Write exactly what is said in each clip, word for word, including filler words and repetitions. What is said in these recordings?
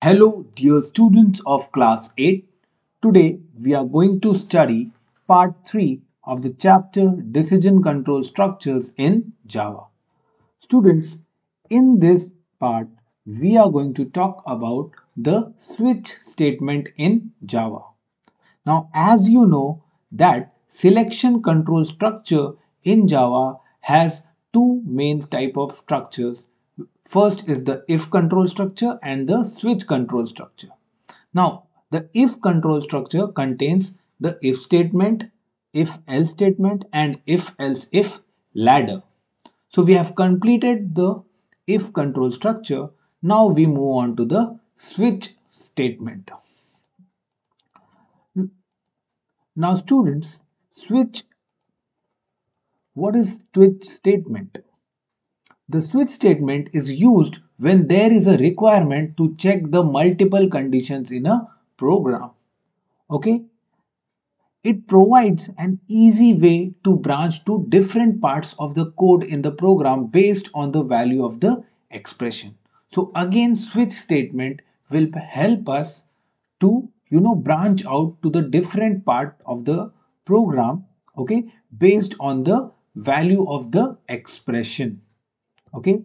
Hello dear students of class eight. Today we are going to study part three of the chapter Decision Control Structures in Java. Students, in this part we are going to talk about the switch statement in Java. Now, as you know that selection control structure in Java has two main type of structures. First is the if control structure and the switch control structure. Now, the if control structure contains the if statement, if else statement, and if else if ladder. So we have completed the if control structure. Now we move on to the switch statement. Now students, switch, what is switch statement? The switch statement is used when there is a requirement to check the multiple conditions in a program. Okay? It provides an easy way to branch to different parts of the code in the program based on the value of the expression. So again, switch statement will help us to, you know, branch out to the different part of the program, okay, based on the value of the expression. Okay,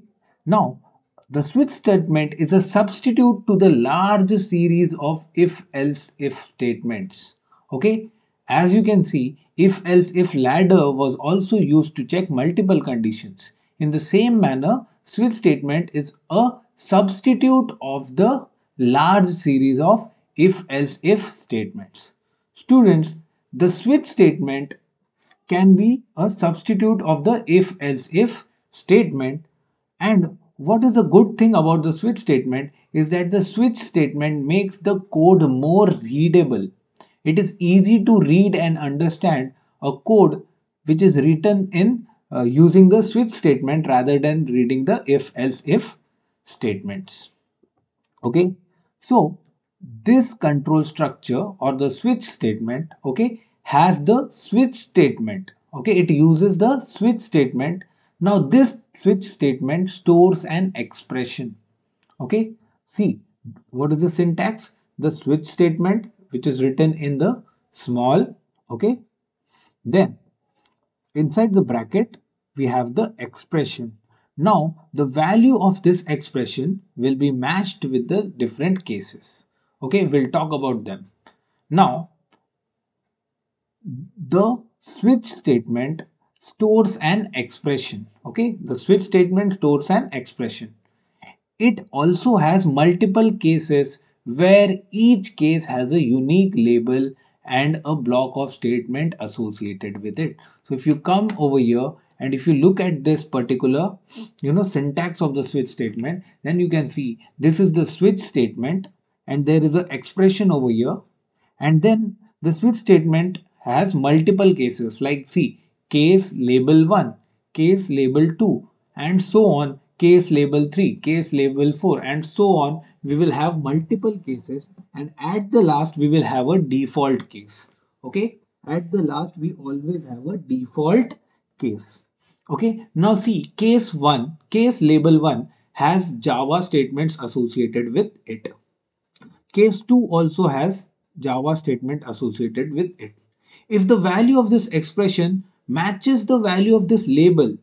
now the switch statement is a substitute to the large series of if else if statements. Okay, as you can see, if else if ladder was also used to check multiple conditions. In the same manner, switch statement is a substitute of the large series of if else if statements. Students, the switch statement can be a substitute of the if else if statement. And what is the good thing about the switch statement is that the switch statement makes the code more readable. It is easy to read and understand a code which is written in uh, using the switch statement rather than reading the if else if statements. Okay, so this control structure or the switch statement, okay, has the switch statement. Okay, it uses the switch statement. Now this switch statement stores an expression. Okay, see what is the syntax? The switch statement, which is written in the small, okay, then inside the bracket we have the expression. Now the value of this expression will be matched with the different cases. Okay, we'll talk about them. Now the switch statement stores an expression. Okay, the switch statement stores an expression. It also has multiple cases where each case has a unique label and a block of statement associated with it. So if you come over here and if you look at this particular, you know, syntax of the switch statement, then you can see this is the switch statement and there is an expression over here, and then the switch statement has multiple cases, like see, case label one, case label two, and so on, case label three, case label four, and so on. We will have multiple cases, and at the last we will have a default case. Okay, at the last we always have a default case. Okay, now see, case one, case label one has Java statements associated with it. Case two also has Java statement associated with it. If the value of this expression matches the value of this label,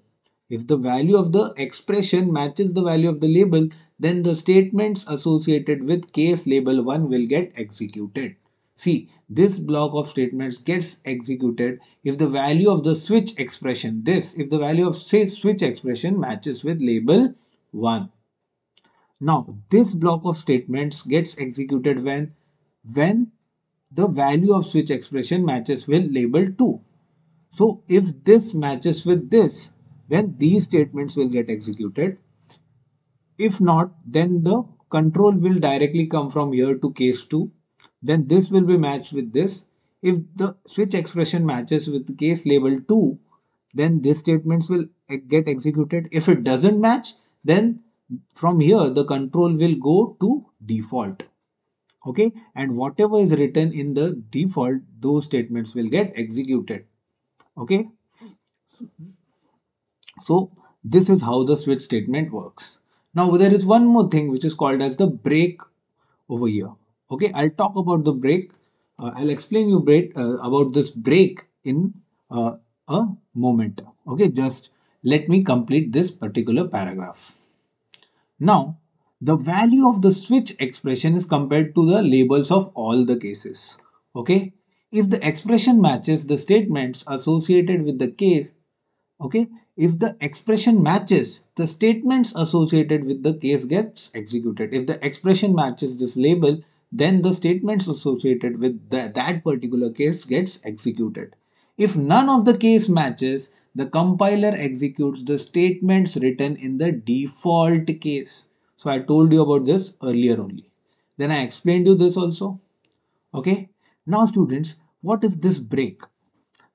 if the value of the expression matches the value of the label, then the statements associated with case label one will get executed. See, this block of statements gets executed if the value of the switch expression, this, if the value of say switch expression matches with label one. Now, this block of statements gets executed when, when the value of switch expression matches with label two. So if this matches with this, then these statements will get executed. If not, then the control will directly come from here to case two. Then this will be matched with this. If the switch expression matches with case label two, then these statements will get executed. If it doesn't match, then from here the control will go to default. Okay, and whatever is written in the default, those statements will get executed. Okay, so this is how the switch statement works. Now there is one more thing which is called as the break over here. Okay, I'll talk about the break. Uh, I'll explain you break, uh, about this break in uh, a moment. Okay, just let me complete this particular paragraph. Now, the value of the switch expression is compared to the labels of all the cases. Okay, if the expression matches the statements associated with the case, okay, if the expression matches, the statements associated with the case gets executed. If the expression matches this label, then the statements associated with the, that particular case gets executed. If none of the case matches, the compiler executes the statements written in the default case. So I told you about this earlier only. Then I explained you this also. Okay. Now students, what is this break?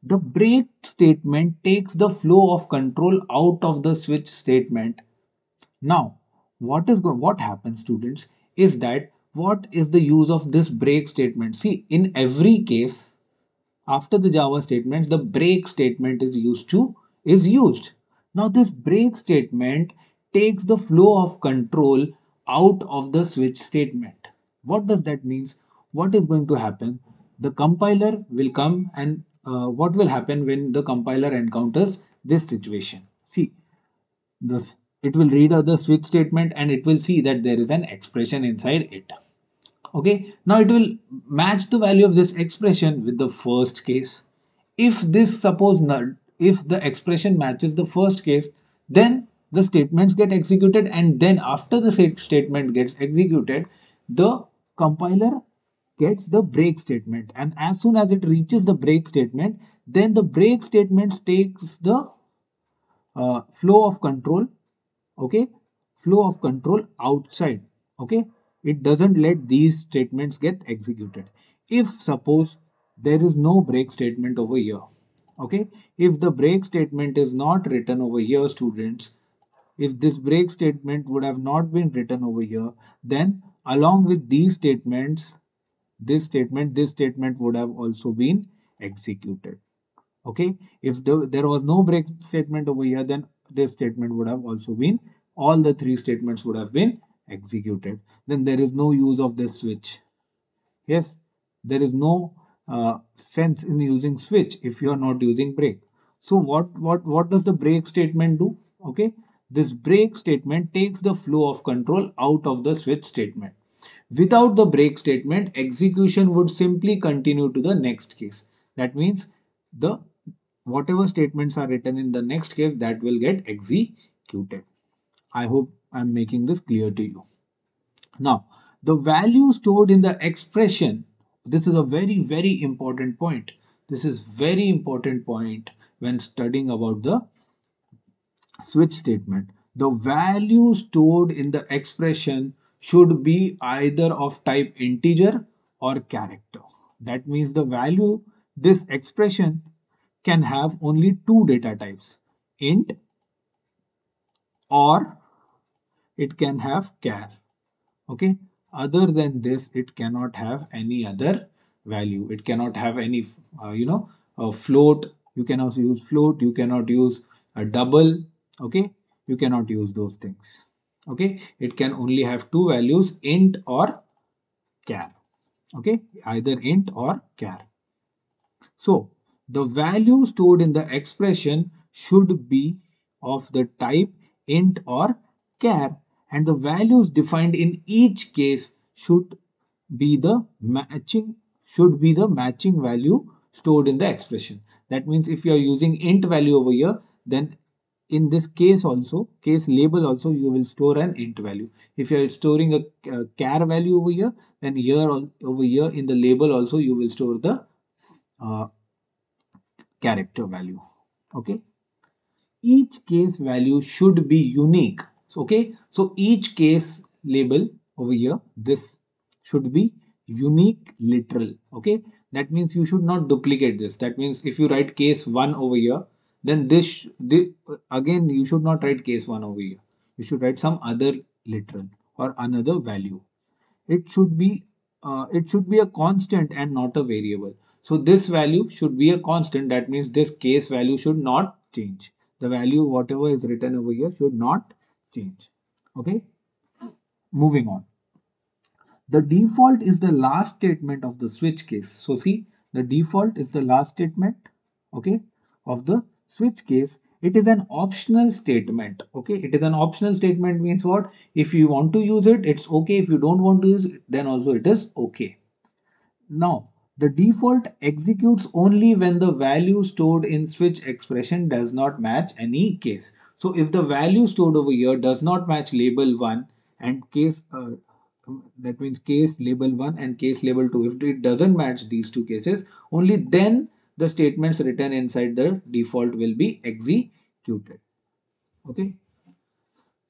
The break statement takes the flow of control out of the switch statement. Now, what is what happens, students, is that what is the use of this break statement? See, in every case, after the Java statements, the break statement is used to is used. Now, this break statement takes the flow of control out of the switch statement. What does that mean? What is going to happen? The compiler will come and uh, what will happen when the compiler encounters this situation? See, this it will read out the switch statement and it will see that there is an expression inside it. Okay, now it will match the value of this expression with the first case. If this suppose not, if the expression matches the first case, then the statements get executed, and then after the statement gets executed, the compiler gets the break statement, and as soon as it reaches the break statement, then the break statement takes the uh, flow of control, okay, flow of control outside. Okay, it doesn't let these statements get executed. If suppose there is no break statement over here, okay, if the break statement is not written over here, students, if this break statement would have not been written over here, then along with these statements, this statement, this statement would have also been executed. Okay, if the, there was no break statement over here, then this statement would have also been, all the three statements would have been executed. Then there is no use of this switch. Yes, there is no uh, sense in using switch if you are not using break. So what what what does the break statement do? Okay, this break statement takes the flow of control out of the switch statement. Without the break statement, execution would simply continue to the next case. That means the whatever statements are written in the next case, that will get executed. I hope I'm making this clear to you. Now, the value stored in the expression, this is a very, very important point. This is very important point when studying about the switch statement. The value stored in the expression should be either of type integer or character. That means the value, this expression can have only two data types, int or it can have char. Okay, other than this, it cannot have any other value. It cannot have any, uh, you know, a float. You can also use float. You cannot use a double. Okay, you cannot use those things. Okay, it can only have two values, int or char. Okay, either int or char. So the value stored in the expression should be of the type int or char, and the values defined in each case should be the matching should be the matching value stored in the expression. That means if you are using int value over here, then in this case also, case label also, you will store an int value. If you are storing a, a char value over here, then here over here in the label also you will store the uh, character value. Okay, each case value should be unique. So, okay, so each case label over here, this should be unique literal. Okay, that means you should not duplicate this. That means if you write case one over here, then this, this, again, you should not write case one over here. You should write some other literal or another value. It should be, uh, it should be a constant and not a variable. So this value should be a constant. That means this case value should not change. The value, whatever is written over here, should not change. Okay, moving on. The default is the last statement of the switch case. So see, the default is the last statement, okay, of the switch case. It is an optional statement, okay. It is an optional statement means what? If you want to use it, it's okay. If you don't want to use it, then also it is okay. Now, the default executes only when the value stored in switch expression does not match any case. So if the value stored over here does not match label one and case, uh, that means case label one and case label two, if it doesn't match these two cases, only then the statements written inside the default will be executed. Okay.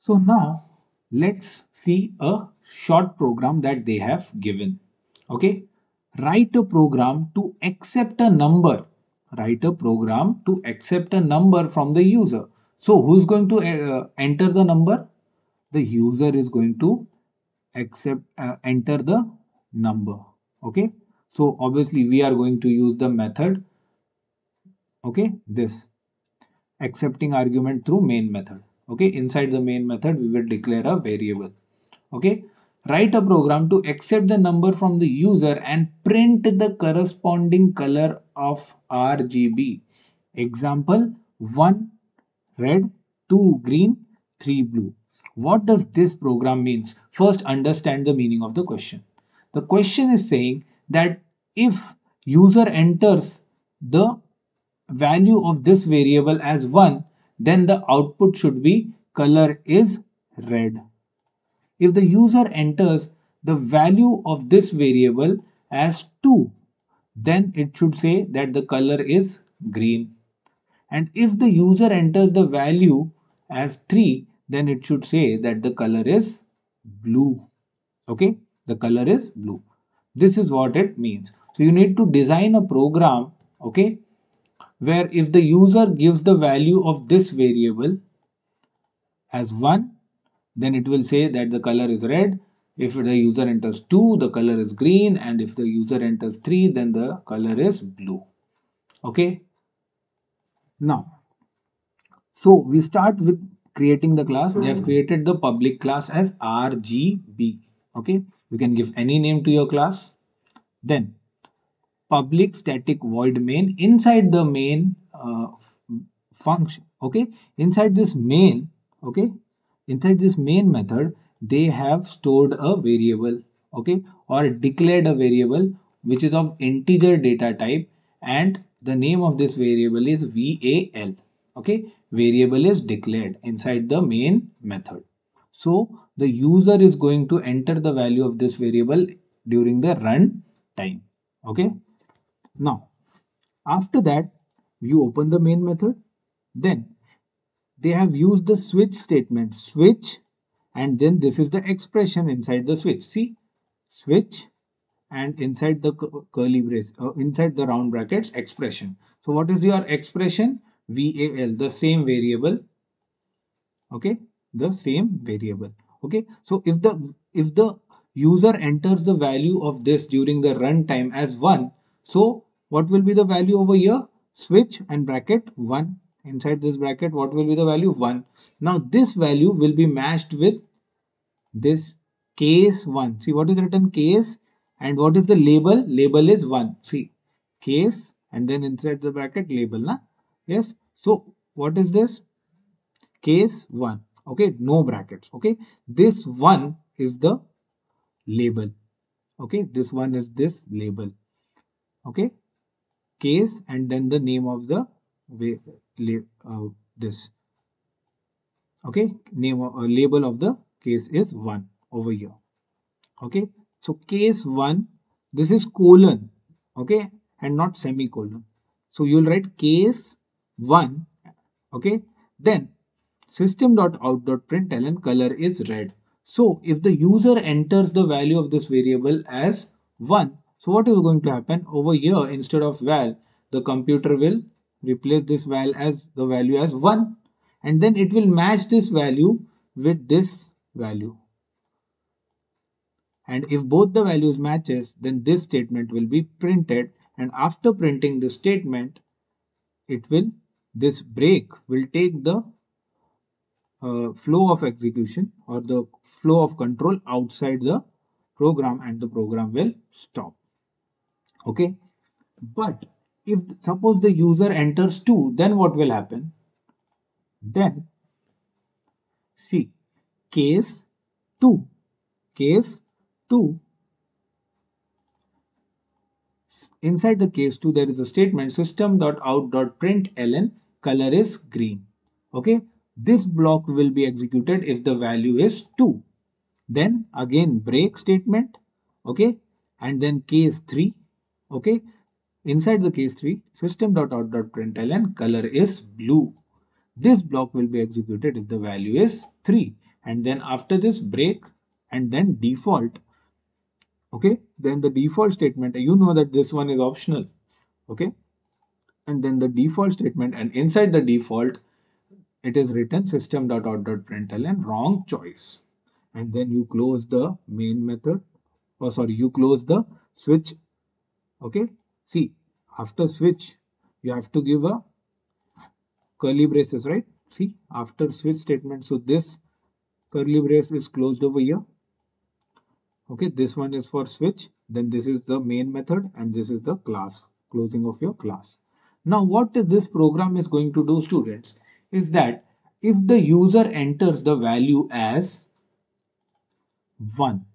So now let's see a short program that they have given. Okay. Write a program to accept a number. Write a program to accept a number from the user. So who's going to uh, enter the number? The user is going to accept uh, enter the number. Okay. So obviously we are going to use the method. Okay. This accepting argument through main method. Okay. Inside the main method, we will declare a variable. Okay. Write a program to accept the number from the user and print the corresponding color of R G B. Example, one red, two green, three blue. What does this program means? First, understand the meaning of the question. The question is saying that if user enters the value of this variable as one, then the output should be color is red. If the user enters the value of this variable as two, then it should say that the color is green. And if the user enters the value as three, then it should say that the color is blue. Okay, the color is blue. This is what it means. So you need to design a program, okay, where if the user gives the value of this variable as one, then it will say that the color is red. If the user enters two, the color is green. And if the user enters three, then the color is blue. Okay. Now, so we start with creating the class. They have created the public class as R G B. Okay. You can give any name to your class. Then public static void main. Inside the main uh, function. Okay. Inside this main. Okay. Inside this main method, they have stored a variable, okay, or declared a variable which is of integer data type, and the name of this variable is val, okay. Variable is declared inside the main method. So the user is going to enter the value of this variable during the run time, okay. Now, after that, you open the main method, then they have used the switch statement, switch, and then this is the expression inside the switch. See, switch, and inside the curly brace, uh, inside the round brackets, expression. So what is your expression? val, the same variable. Okay, the same variable. Okay, so if the if the user enters the value of this during the runtime as one, so what will be the value over here? Switch and bracket one. Inside this bracket, what will be the value? one. Now this value will be matched with this case one. See what is written? Case, and what is the label? Label is one. See, case, and then inside the bracket label, na? Yes. So what is this? Case one. Okay. No brackets. Okay. This one is the label. Okay. This one is this label. Okay. Case, and then the name of the variable. Uh, this okay name or uh, label of the case is one over here. Okay, so case one, this is colon, okay, and not semicolon. So you'll write case one, okay, then system.out.println color is red. So if the user enters the value of this variable as one, so what is going to happen over here? Instead of val, the computer will replace this val as the value as one, and then it will match this value with this value, and if both the values matches, then this statement will be printed, and after printing this statement, it will this break will take the uh, flow of execution or the flow of control outside the program and the program will stop. Okay, but if suppose the user enters two, then what will happen? Then see case two, case two. Inside the case two, there is a statement system dot out dot println color is green. Okay, this block will be executed if the value is two. Then again break statement. Okay, and then case three. Okay, inside the case three, system dot out dot println color is blue. This block will be executed if the value is three. And then after this break and then default. Okay, then the default statement, you know that this one is optional. Okay, and then the default statement, and inside the default, it is written system dot out dot println wrong choice. And then you close the main method, or sorry, you close the switch. Okay, see, after switch, you have to give a curly braces, right? See, after switch statement, so this curly brace is closed over here. Okay, this one is for switch, then this is the main method, and this is the class, closing of your class. Now, what this program is going to do, students, is that if the user enters the value as one,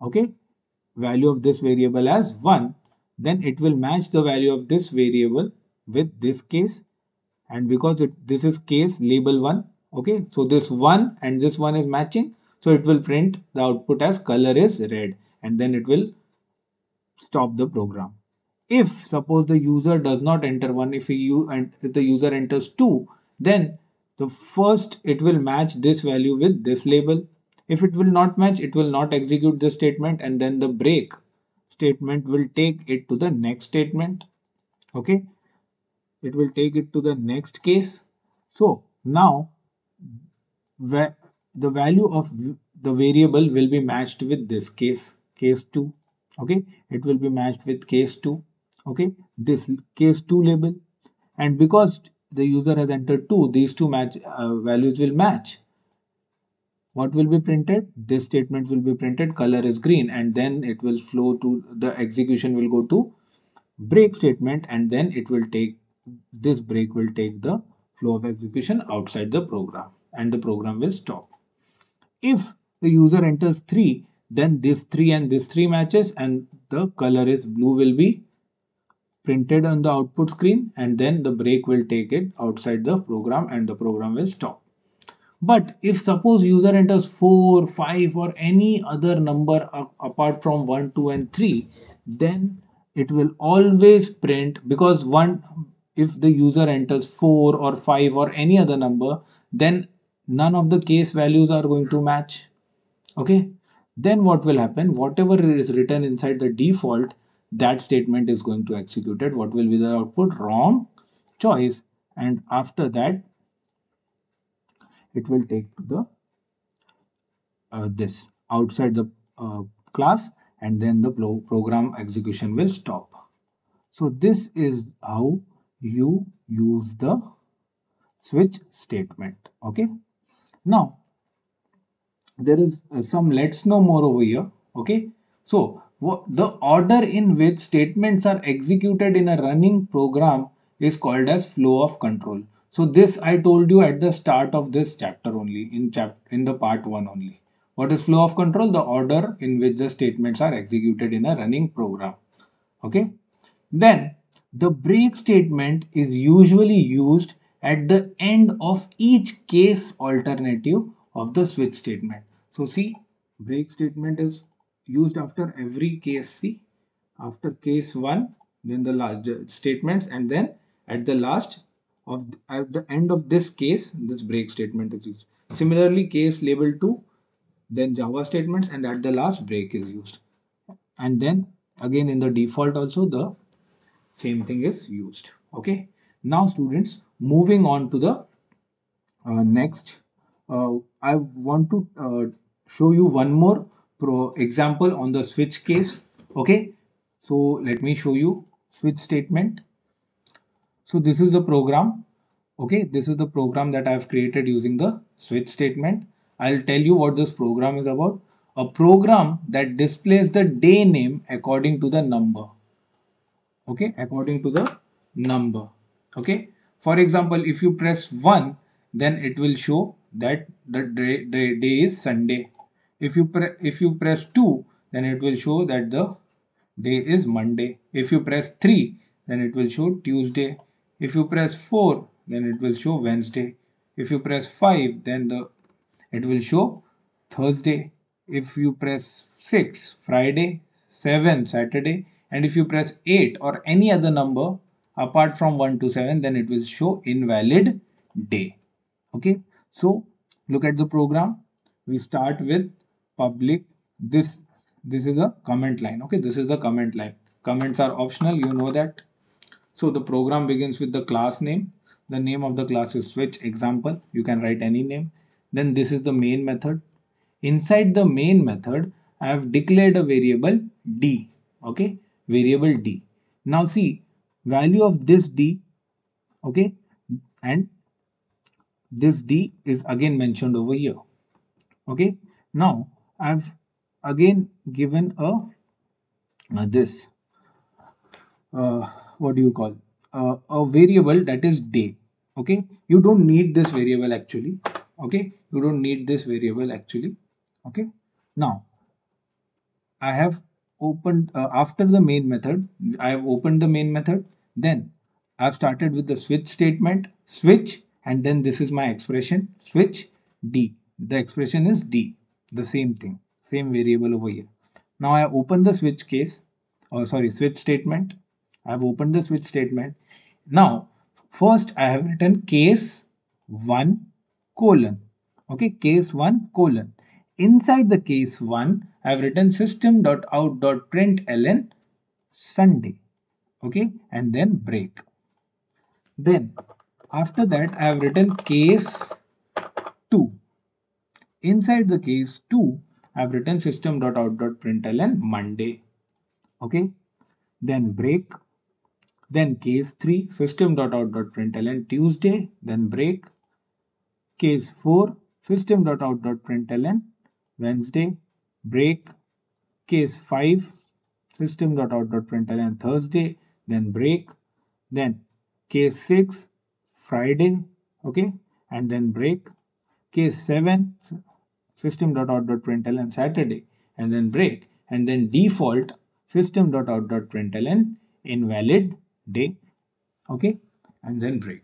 okay, value of this variable as one, then it will match the value of this variable with this case. And because it, this is case label one, okay, so this one and this one is matching. So it will print the output as color is red, and then it will stop the program. If suppose the user does not enter one, if, he, if the user enters two, then the first it will match this value with this label. If it will not match, it will not execute this statement, and then the break statement will take it to the next statement. Okay, it will take it to the next case. So now where the value of the variable will be matched with this case, case two. Okay, it will be matched with case two. Okay, this case two label, and because the user has entered two, these two match uh, values will match. What will be printed? This statement will be printed color is green, and then it will flow to the execution will go to break statement, and then it will take this break will take the flow of execution outside the program, and the program will stop. If the user enters three, then this three and this three matches, and the color is blue will be printed on the output screen, and then the break will take it outside the program, and the program will stop. But if suppose user enters four, five, or any other number apart from one, two, and three, then it will always print, because one, if the user enters four or five or any other number, then none of the case values are going to match. Okay, then what will happen? Whatever is written inside the default, that statement is going to execute it. What will be the output? Wrong choice. And after that, it will take the uh, this outside the uh, class, and then the program execution will stop. So this is how you use the switch statement. Okay, now there is some let's know more over here. Okay, so what the order in which statements are executed in a running program is called as flow of control. So this I told you at the start of this chapter only, in chap in the part one only. What is flow of control? The order in which the statements are executed in a running program. Okay, then the break statement is usually used at the end of each case alternative of the switch statement. So see, break statement is used after every case. See, after case one, then the last statements, and then at the last of the, at the end of this case, this break statement is used. Similarly, case label two, then Java statements, and at the last break is used. And then again in the default also the same thing is used. Okay, now students, moving on to the uh, next, uh, I want to uh, show you one more pro example on the switch case. Okay, so let me show you switch statement. So this is the program. Okay, this is the program that I have created using the switch statement. I'll tell you what this program is about. a program that displays the day name according to the number. Okay, according to the number. Okay, for example, if you press one, then it will show that the day, the day is Sunday. If you pre if you press two, then it will show that the day is Monday. If you press three, then it will show Tuesday. If you press four, then it will show Wednesday. If you press five, then the it will show Thursday. If you press six, Friday, seven, Saturday, and if you press eight or any other number apart from one to seven, then it will show invalid day. Okay, so look at the program. We start with public. This this is a comment line. Okay, this is the comment line. Comments are optional, you know that. So the program begins with the class name. The name of the class is switch example. You can write any name. Then this is the main method. Inside the main method, I have declared a variable d. Okay, variable d. Now see, value of this d, okay, and this d is again mentioned over here. Okay, now I have again given a uh, this uh, what do you call uh, a variable that is day. Okay, you don't need this variable actually. Okay, you don't need this variable actually. Okay, now I have opened uh, after the main method. I have opened the main method. Then I have started with the switch statement, switch, and then this is my expression, switch d. The expression is d, the same thing, same variable over here. Now I open the switch case, or sorry, switch statement. I have opened the switch statement. Now first I have written case one colon. Okay, case one colon. Inside the case one, I have written system dot out dot println Sunday. Okay, and then break. Then after that, I have written case two. Inside the case two, I have written system dot out dot println Monday. Okay, then break. Then case three, system dot out dot println Tuesday, then break. Case four, system dot out dot println Wednesday, break. Case five, system dot out dot println Thursday, then break. Then case six, Friday, okay, and then break. Case seven, system dot out dot println Saturday, and then break. And then default, system dot out dot println invalid day, okay, and then break.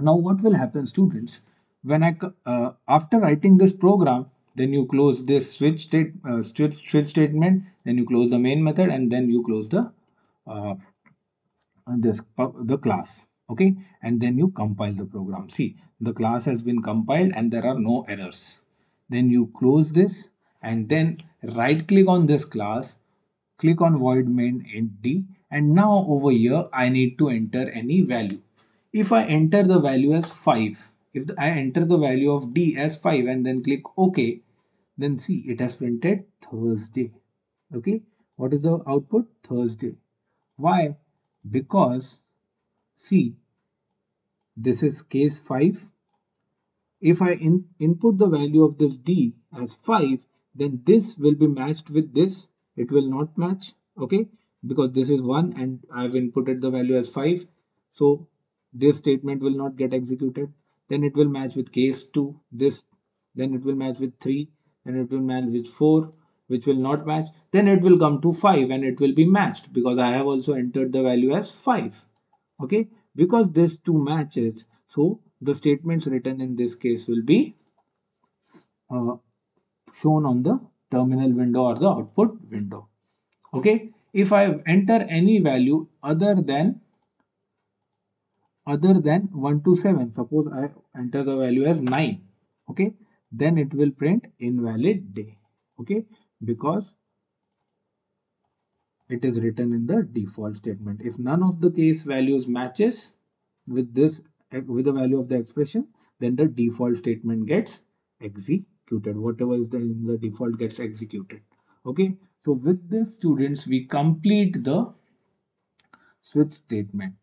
Now what will happen, students, when I uh, after writing this program, then you close this switch state uh, switch statement, then you close the main method, and then you close the uh, this the class. Okay, and then you compile the program. See, the class has been compiled and there are no errors. Then you close this and then right click on this class, click on void main int d, and now over here I need to enter any value. If I enter the value as five, if the, I enter the value of d as five and then click OK, then see it has printed Thursday. Okay, what is the output? Thursday. Why? Because see, this is case five. If I in, input the value of this d as five, then this will be matched with this. It will not match, okay, because this is one and I have inputted the value as five. So this statement will not get executed. Then it will match with case two, this, then it will match with three, then it will match with four, which will not match. Then it will come to five and it will be matched because I have also entered the value as five. Okay, because this two matches, so the statements written in this case will be uh, shown on the terminal window or the output window. Okay, if I enter any value other than other than one to seven, suppose I enter the value as nine, okay, then it will print invalid day, okay, because it is written in the default statement. If none of the case values matches with this, with the value of the expression, then the default statement gets executed. Whatever is there in the default gets executed. Okay, so with this, students, we complete the switch statement.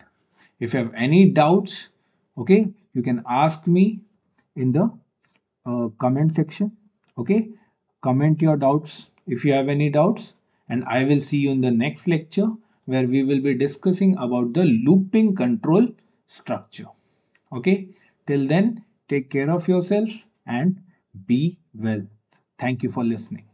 If you have any doubts, okay, you can ask me in the uh, comment section. Okay, comment your doubts if you have any doubts, and I will see you in the next lecture where we will be discussing about the looping control structure. Okay, till then, take care of yourself and be well. Thank you for listening.